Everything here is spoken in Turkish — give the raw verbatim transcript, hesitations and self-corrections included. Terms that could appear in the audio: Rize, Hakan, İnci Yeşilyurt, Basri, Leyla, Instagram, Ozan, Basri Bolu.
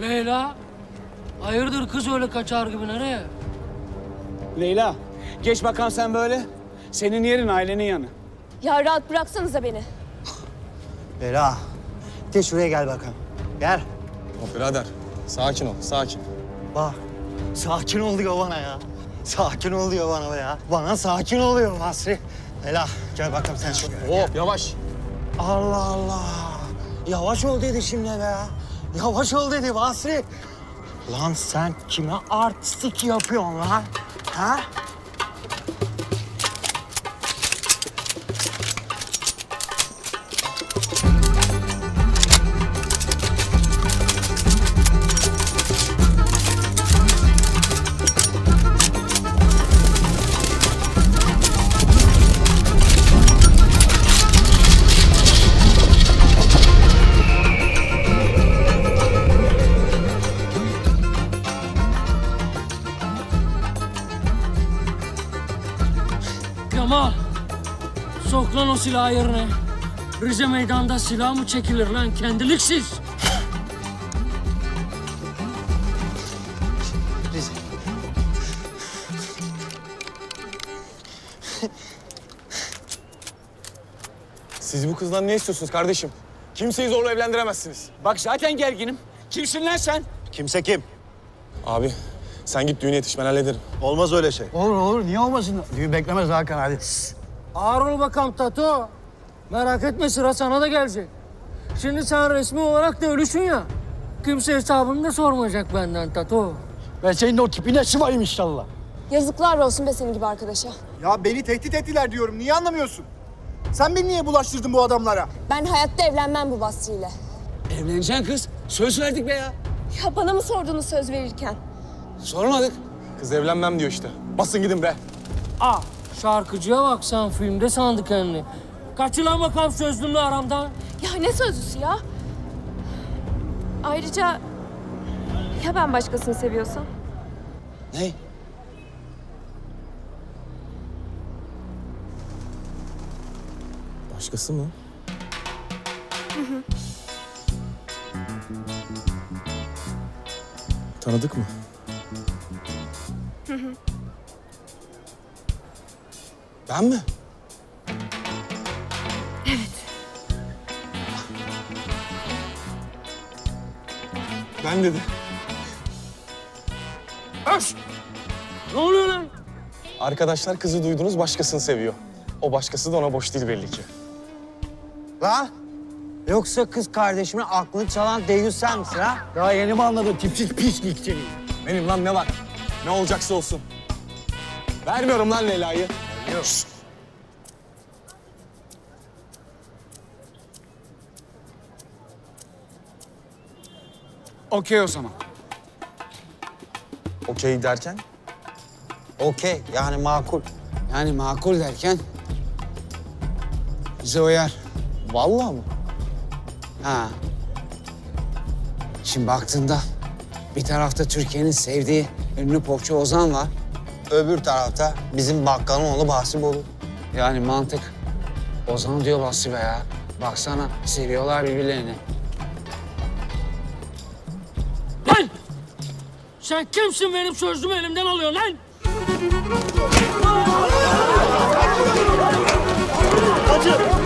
Leyla, hayırdır kız öyle kaçar gibi nereye? Leyla, geç bakalım sen böyle. Senin yerin ailenin yanı. Ya rahat bıraksanıza beni. Leyla, geç şuraya gel bakalım. Gel. O birader, sakin ol, sakin. Bak, sakin ol diyor bana ya. Sakin ol diyor bana ya. Bana sakin oluyor Basri. Leyla, gel bakalım sen şuraya. Hop, oh, yavaş. Allah Allah. Yavaş ol dedi şimdi be ya. Yavaş ol dedi Basri. Lan sen kime artistik yapıyorsun lan? Ha? Sok lan o silahı yerine. Rize meydanda silah mı çekilir lan kendiliksiz? Rize. Siz bu kızdan ne istiyorsunuz kardeşim? Kimseyi zorla evlendiremezsiniz. Bak zaten gerginim. Kimsin lan sen? Kimse kim? Abi sen git düğüne yetiş ben hallederim. Olmaz öyle şey. Olur olur niye olmasın? Düğün beklemez Hakan hadi. Ağır ol bakalım Tato. Merak etme sıra sana da gelecek. Şimdi sen resmi olarak da ölüsün ya. Kimse hesabını da sormayacak benden Tato. Ben senin o tipine sıvayım inşallah. Yazıklar olsun be senin gibi arkadaşa. Ya beni tehdit ettiler diyorum. Niye anlamıyorsun? Sen beni niye bulaştırdın bu adamlara? Ben hayatta evlenmem bu Basri'yle. Evleneceksin kız. Söz verdik be ya. Ya bana mı sordunuz söz verirken? Sormadık. Kız evlenmem diyor işte. Basın gidin be. Aa. Şarkıcıya bak sen filmde sandık kendini. Kaçılan bakalım sözlümle aramdan. Ya ne sözlüsü ya? Ayrıca ya ben başkasını seviyorsam? Ne? Başkası mı? Hı hı. Tanıdık mı? Hı hı. Ben mi? Evet. Ben dedi. Öş! Ne oluyor lan? Arkadaşlar kızı duydunuz başkasını seviyor. O başkası da ona boş değil belli ki. Lan! Yoksa kız kardeşimin aklını çalan deyyus sen misin ha? Daha yeni mi anladın tipsiz pislikçiliği? Benim lan ne var? Ne olacaksa olsun. Vermiyorum lan Leyla'yı. Şşt. Okey o zaman. Okey derken? Okey yani makul. Yani makul derken bize uyar. Vallahi mı? Ha. Şimdi baktığında bir tarafta Türkiye'nin sevdiği ünlü popçu Ozan var. Öbür tarafta bizim bakkalın oğlu Basri Bolu. Yani mantık. Ozan diyor Basri be ya. Baksana seviyorlar birbirlerini. Lan! Sen kimsin benim sözümü elimden alıyorsun lan? Hacı!